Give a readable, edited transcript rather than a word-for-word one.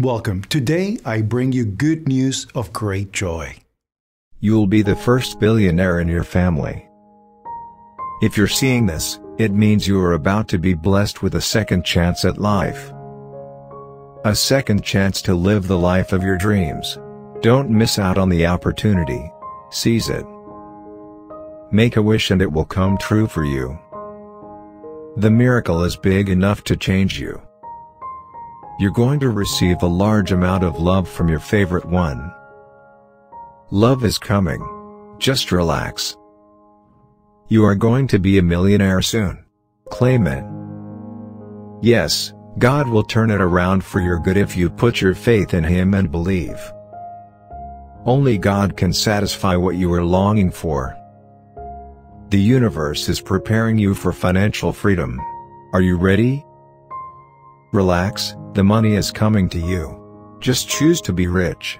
Welcome. Today, I bring you good news of great joy. You'll be the first billionaire in your family. If you're seeing this, it means you are about to be blessed with a second chance at life. A second chance to live the life of your dreams. Don't miss out on the opportunity. Seize it. Make a wish and it will come true for you. The miracle is big enough to change you. You're going to receive a large amount of love from your favorite one. Love is coming. Just relax. You are going to be a millionaire soon. Claim it. Yes, God will turn it around for your good if you put your faith in Him and believe. Only God can satisfy what you are longing for. The universe is preparing you for financial freedom. Are you ready? Relax, the money is coming to you. Just choose to be rich.